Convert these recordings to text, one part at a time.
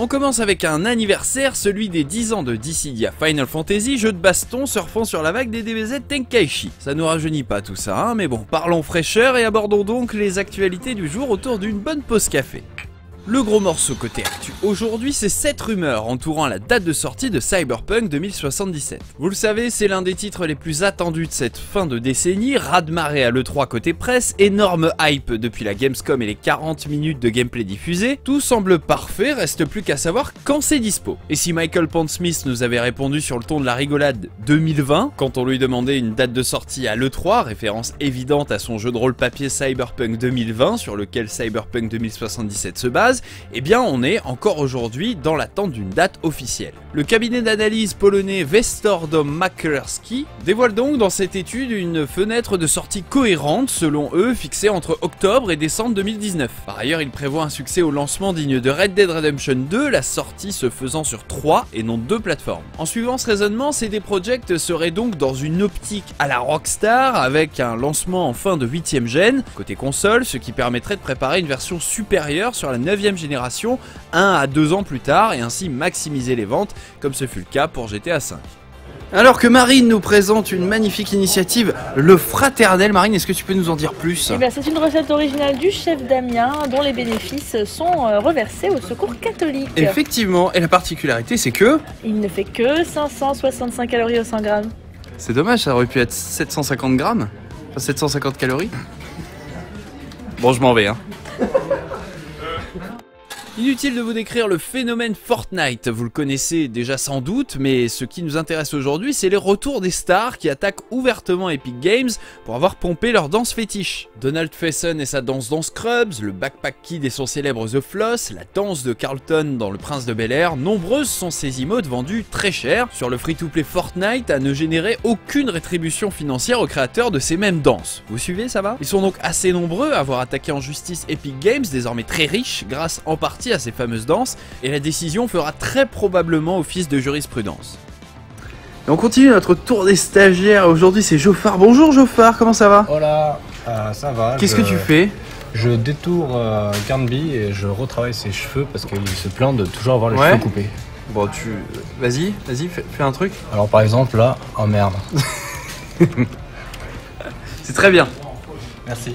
On commence avec un anniversaire, celui des 10 ans de Dissidia Final Fantasy, jeu de baston surfant sur la vague des DBZ Tenkaichi. Ça nous rajeunit pas tout ça, hein, mais bon, parlons fraîcheur et abordons donc les actualités du jour autour d'une bonne pause café. Le gros morceau côté actu aujourd'hui, c'est cette rumeur entourant la date de sortie de Cyberpunk 2077. Vous le savez, c'est l'un des titres les plus attendus de cette fin de décennie, raz-de-marée à l'E3 côté presse, énorme hype depuis la Gamescom et les 40 minutes de gameplay diffusés. Tout semble parfait, reste plus qu'à savoir quand c'est dispo. Et si Michael Pondsmith nous avait répondu sur le ton de la rigolade 2020, quand on lui demandait une date de sortie à l'E3, référence évidente à son jeu de rôle papier Cyberpunk 2020 sur lequel Cyberpunk 2077 se base, eh bien on est encore aujourd'hui dans l'attente d'une date officielle. Le cabinet d'analyse polonais Vestordom Maklerski dévoile donc dans cette étude une fenêtre de sortie cohérente, selon eux, fixée entre octobre et décembre 2019. Par ailleurs, il prévoit un succès au lancement digne de Red Dead Redemption 2, la sortie se faisant sur 3 et non 2 plateformes. En suivant ce raisonnement, CD Projekt serait donc dans une optique à la Rockstar, avec un lancement en fin de 8ème gène, côté console, ce qui permettrait de préparer une version supérieure sur la 9ème génération 1 à 2 ans plus tard et ainsi maximiser les ventes comme ce fut le cas pour GTA 5. Alors que Marine nous présente une magnifique initiative, le fraternel. Marine, est-ce que tu peux nous en dire plus? C'est une recette originale du chef Damien, dont les bénéfices sont reversés au secours catholique. Effectivement, et la particularité c'est que... il ne fait que 565 calories au 100 grammes. C'est dommage, ça aurait pu être 750 grammes, enfin 750 calories. Bon, je m'en vais, hein. Inutile de vous décrire le phénomène Fortnite, vous le connaissez déjà sans doute, mais ce qui nous intéresse aujourd'hui, c'est les retours des stars qui attaquent ouvertement Epic Games pour avoir pompé leur danse fétiche. Donald Faison et sa danse dans Scrubs, le Backpack Kid et son célèbre The Floss, la danse de Carlton dans Le Prince de Bel-Air, nombreuses sont ces emotes vendues très cher sur le free-to-play Fortnite à ne générer aucune rétribution financière aux créateurs de ces mêmes danses. Vous suivez, ça va? Ils sont donc assez nombreux à avoir attaqué en justice Epic Games, désormais très riche, grâce en partie à ces fameuses danses, et la décision fera très probablement office de jurisprudence. Et on continue notre tour des stagiaires. Aujourd'hui, c'est Geoffard. Bonjour Geoffard, comment ça va? Hola, ça va. Qu'est-ce que tu fais? Je détourne Garnby et je retravaille ses cheveux parce qu'il se plaint de toujours avoir les cheveux coupés. Bon, tu... vas-y, fais un truc. Alors par exemple, là, oh merde. C'est très bien. Merci.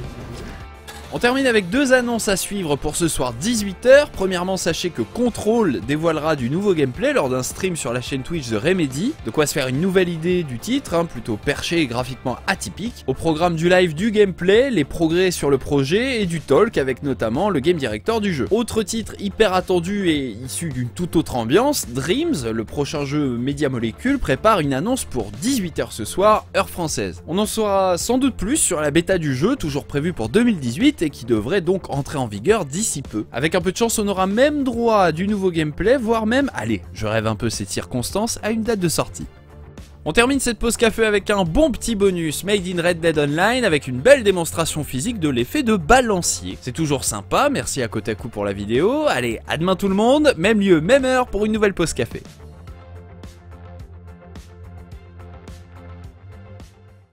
On termine avec deux annonces à suivre pour ce soir 18h. Premièrement, sachez que Control dévoilera du nouveau gameplay lors d'un stream sur la chaîne Twitch de Remedy. De quoi se faire une nouvelle idée du titre, hein, plutôt perché et graphiquement atypique. Au programme du live du gameplay, les progrès sur le projet et du talk avec notamment le game director du jeu. Autre titre hyper attendu et issu d'une toute autre ambiance, Dreams, le prochain jeu Media Molecule, prépare une annonce pour 18h ce soir, heure française. On en saura sans doute plus sur la bêta du jeu, toujours prévue pour 2018, et qui devrait donc entrer en vigueur d'ici peu. Avec un peu de chance, on aura même droit à du nouveau gameplay, voire même, allez, je rêve un peu ces circonstances, à une date de sortie. On termine cette pause café avec un bon petit bonus Made in Red Dead Online avec une belle démonstration physique de l'effet de balancier. C'est toujours sympa, merci à Kotaku pour la vidéo. Allez, à demain tout le monde, même lieu, même heure pour une nouvelle pause café.